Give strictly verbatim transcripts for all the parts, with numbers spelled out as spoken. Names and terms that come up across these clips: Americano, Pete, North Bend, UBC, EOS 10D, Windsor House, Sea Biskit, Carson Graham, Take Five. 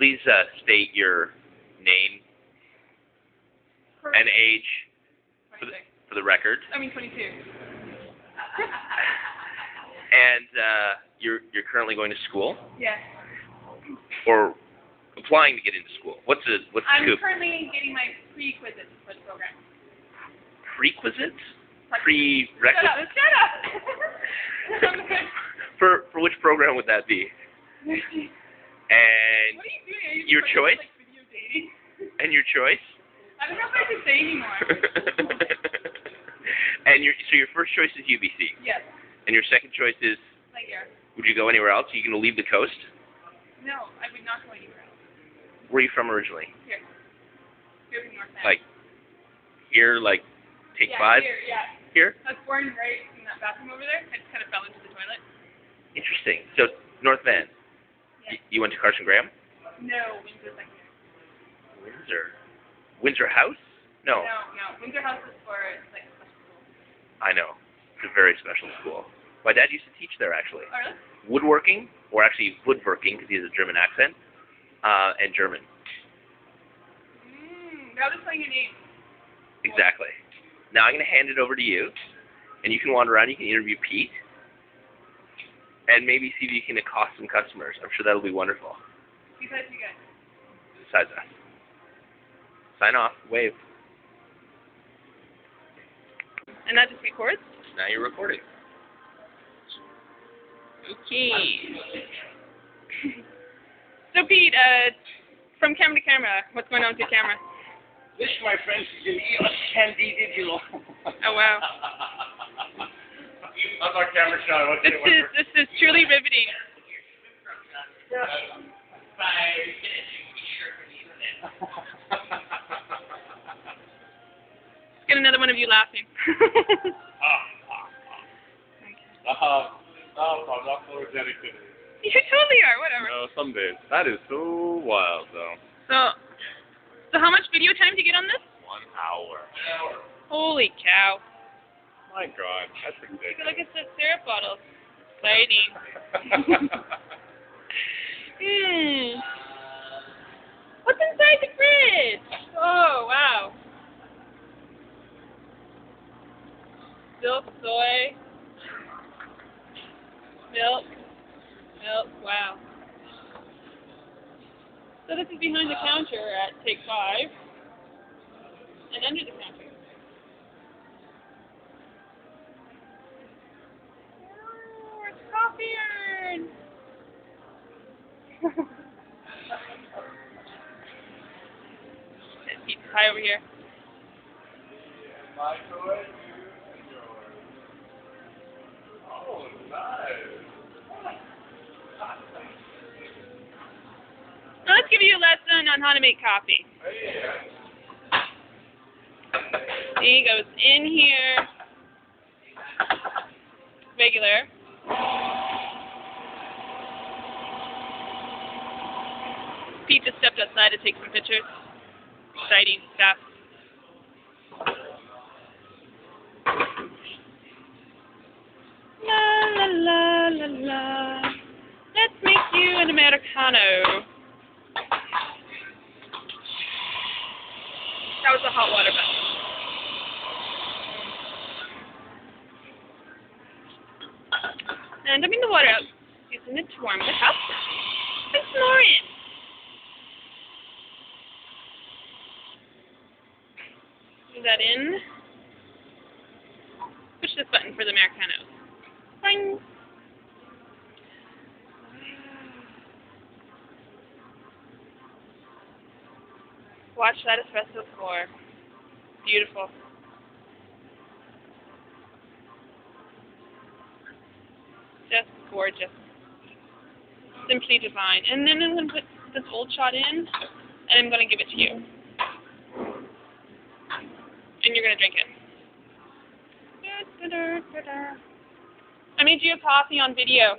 Please uh, state your name Perfect. and age for the, for the record. I mean, twenty-two. And uh, you're you're currently going to school? Yes. Or applying to get into school. What's the what's the I'm scoop? currently getting my prerequisites for the program. Prerequisites? Prerequisites. Shut up! Shut up! For for which program would that be? And what are you doing? Are you your choice? Like video dating? And your choice? I don't know if I can say anymore. And your so your first choice is U B C. Yes. And your second choice is? Like here. Would you go anywhere else? Are you going to leave the coast? No, I would not go anywhere else. Where are you from originally? Here. Here in North Bend. Like here, like Take yeah, Five. Here, yeah. Here. I was born right in that bathroom over there. I just kind of fell into the toilet. Interesting. So North Bend. Yes. You went to Carson Graham? No, Windsor Secondary. Windsor? Windsor House? No. No, no. Windsor House is for, like, a special school. I know. It's a very special school. My dad used to teach there, actually. Oh, really? Woodworking, or actually woodworking, because he has a German accent, uh, and German. Mmm, that was playing your name. Exactly. Now I'm going to hand it over to you, and you can wander around, you can interview Pete, and maybe see if you can accost some customers. I'm sure that'll be wonderful. Besides you guys. Besides us. Sign off. Wave. And that just records? Now you're recording. Okay. So Pete, uh, from camera to camera, what's going on with your camera? This, my friends, is an E O S ten D digital. Oh, wow. That's our camera shot. This is, this is truly riveting. Let's get another one of you laughing. I'm not photogenic today. You totally are, whatever. No, some days. That is so wild, though. So, so how much video time do you get on this? One hour. An hour. Holy cow. My God, that's ridiculous. Look at the syrup bottle. Exciting. Hmm. What's inside the fridge? Oh, wow. Milk, soy. Milk. Milk, wow. So this is behind the counter at Take Five. And under the counter. Pete's high over here. Oh, nice. Now let's give you a lesson on how to make coffee. He goes in here. Regular. Pete just stepped outside to take some pictures. Exciting stuff. La la la la la. Let's make you an Americano. That was a hot water bottle. And I'm in the water out, using it to warm the cup. Put some more in. Put that in. Push this button for the Americano. Bing. Watch that espresso pour. Beautiful. Just gorgeous. Simply divine. And then I'm going to put this old shot in, and I'm going to give it to you. And you're going to drink it. I made you a coffee on video,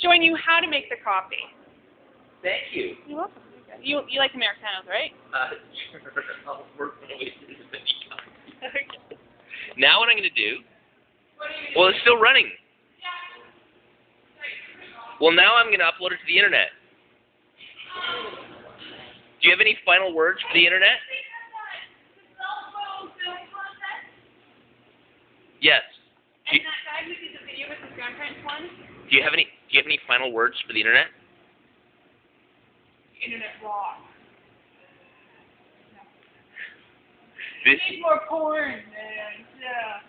showing you how to make the coffee. Thank you. You're welcome. You, you like Americanos, right? Uh, sure. I'll work my way through the coffee. Okay. Now what I'm going to do, well, it's still running. Well, now I'm going to upload it to the internet. Do you have any final words for the internet? Yes. Do you, do you have any? Do you have any final words for the internet? The internet rocks. No. This, we need more porn, man. Yeah.